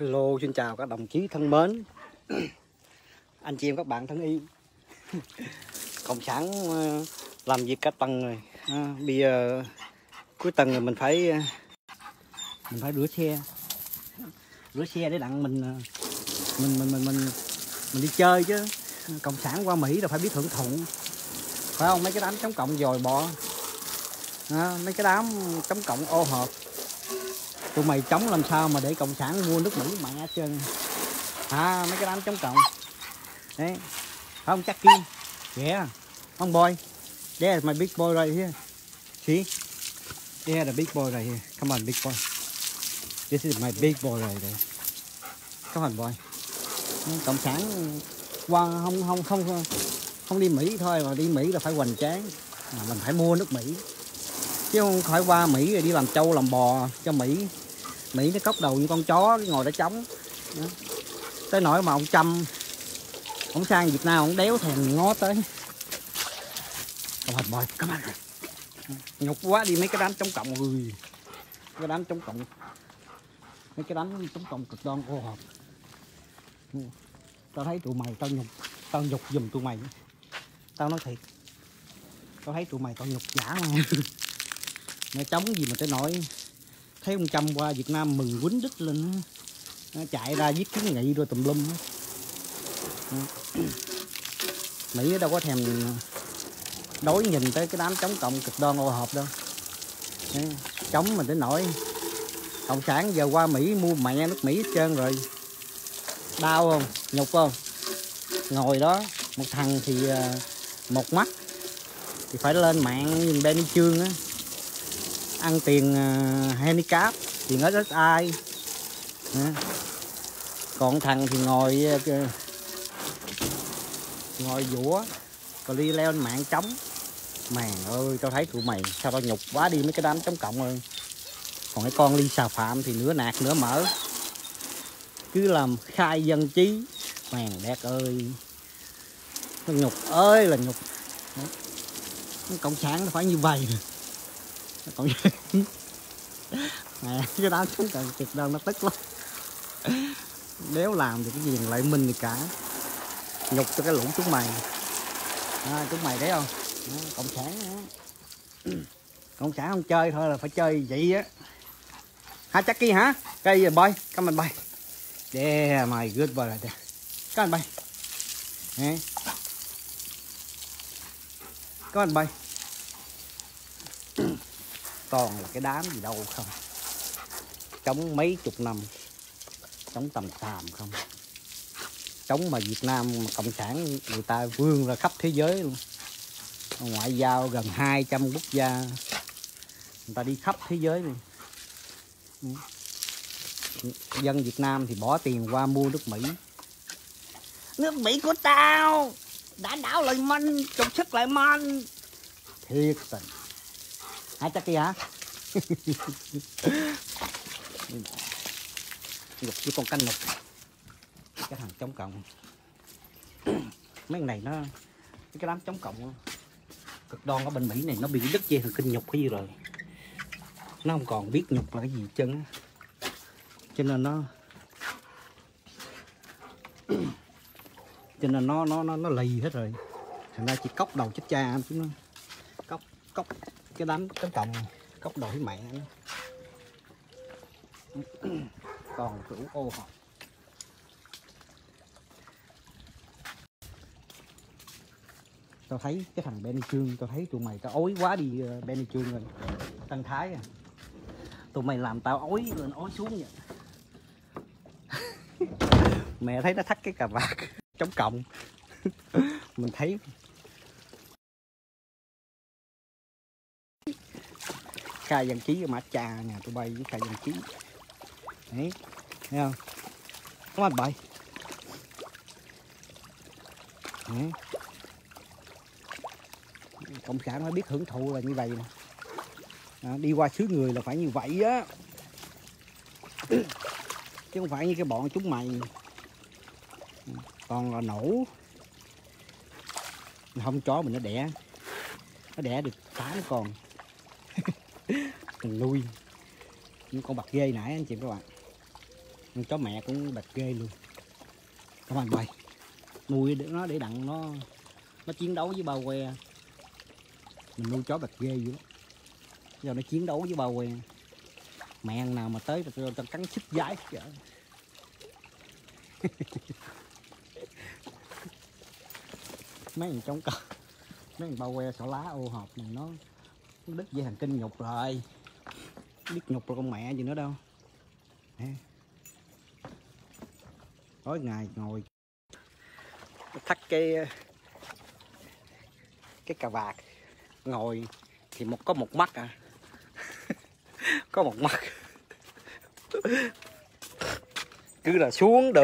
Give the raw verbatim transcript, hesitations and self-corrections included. Hello, xin chào các đồng chí thân mến, anh chị em các bạn thân yêu. Cộng sản làm việc cả tuần rồi, à, bây giờ cuối tuần rồi mình phải mình phải rửa xe, rửa xe để đặng mình mình mình mình mình, mình đi chơi chứ. Cộng sản qua Mỹ là phải biết hưởng thụ, phải không? Mấy cái đám chống cộng dồi bọ, à, mấy cái đám chống cộng ô hợp. Tụi mày chống làm sao mà để cộng sản mua nước Mỹ mặn hết trơn à, mấy cái đám chống cộng đấy, phải không Jackie? Yeah, ông boy, yeah, my big boy right here. See, yeah, the big boy right here. Come on, big boy. This is my big boy right there. Come on, boy. Cộng sản qua không không không không đi Mỹ thôi, mà đi Mỹ là phải hoành tráng, mà mình phải mua nước Mỹ. Chứ không khỏi qua Mỹ rồi đi làm trâu làm bò cho Mỹ. Mỹ nó cốc đầu như con chó, ngồi đã trống. Đó. Tới nỗi mà ông Trump, ông sang Việt Nam, ông đéo thèm ngó tới. Come on boy, come on. Nhục quá đi mấy cái đám chống cộng người. Cái đám chống cộng. Mấy cái đám chống cộng cực đoan ô hợp. Tao thấy tụi mày, tao nhục. Tao nhục giùm tụi mày. Tao nói thiệt. Tao thấy tụi mày tao nhục giả mà. Mẹ chống gì mà tới nỗi thấy ông Trump qua Việt Nam mừng quýnh đít lên, nó chạy ra viết kiến nghị rồi tùm lum. Mỹ đâu có thèm đối nhìn tới cái đám chống cộng cực đoan ô hợp đâu. Chống mình tới nỗi cộng sản giờ qua Mỹ mua mẹ nước Mỹ hết trơn rồi. Đau không? Nhục không? Ngồi đó một thằng thì một mắt thì phải lên mạng nhìn Benny Chương á, ăn tiền uh, handicap, tiền ét ét i. À. Còn thằng thì ngồi uh, ngồi dũa còn đi leo lên mạng chống. Mày ơi, tao thấy tụi mày sao tao nhục quá đi mấy cái đám chống cộng ơi. Còn cái con Ly Xà Phạm thì nửa nạt nửa mỡ, cứ làm khai dân trí. Mày đẹp ơi, tao nhục ơi là nhục. Đó. Cộng sản nó phải như vậy. Còn mẹ cái đám chống cộng cực đoan nó tức lắm, nếu làm thì cái gì lại mình thì cả nhục cho cái lũ chúng mày. À, chúng mày thấy không? À, cộng sản cộng sản không chơi thôi là phải chơi vậy á hả Jackie hả? Cây giờ bay, come on boy, yeah my good boy right there, come on boy, yeah. Come on boy. Toàn là cái đám gì đâu không, chống mấy chục năm, chống tầm tàm không, chống mà Việt Nam mà cộng sản người ta vươn ra khắp thế giới luôn, ngoại giao gần hai trăm quốc gia, người ta đi khắp thế giới luôn. Dân Việt Nam thì bỏ tiền qua mua nước Mỹ, nước Mỹ của tao đã đảo lại mình, trục sức lại mình, thiệt tình. Hả Jackie hả? Nhục với con canh mực. Cái thằng chống cộng. Mấy này nó, cái đám chống cộng cực đoan ở bên Mỹ này nó bị đứt dây thần kinh nhục cái gì rồi. Nó không còn biết nhục là cái gì chân. Cho nên nó Cho nên nó nó nó, nó lì hết rồi. Thành ra chỉ cốc đầu chết cha chứ nó. Cốc cốc cái đám chống cộng cốc đổi mẹ nó còn chủ ô hợp. Tao thấy cái thằng Benny Chương, tao thấy tụi mày tao ối quá đi. uh, Benny Chương rồi Tân Thái à, tụi mày làm tao ối lên ối xuống vậy. Mẹ thấy nó thắt cái cà vạt chống cộng. Mình thấy khai dân trí mà trà nè, tụi bay với khai dân trí đấy, thấy không? Có anh bậy đấy. Cộng sản nó biết hưởng thụ là như vậy nè. Đó, đi qua xứ người là phải như vậy á, chứ không phải như cái bọn chúng mày còn là nổ. Không, chó mình nó đẻ nó đẻ được tám con. Mình nuôi những con bạc ghê nãy anh chị các bạn. con chó mẹ cũng đẹp ghê luôn các bạn ơi. Nuôi để nó để đặng nó nó chiến đấu với bao que. Mình nuôi chó đẹp ghê vậy đó, giờ nó chiến đấu với bao que, mẹ ăn nào mà tới rồi tao cắn xích giái. Mấy thằng trống cò, mấy thằng bao que xỏ lá ô hộp này nó đứt dây thần kinh nhục rồi, biết nhục rồi con mẹ gì nữa đâu. Tối ngày ngồi thắt cái cái cà vạt ngồi thì một có một mắt à. Có một mắt cứ là xuống được.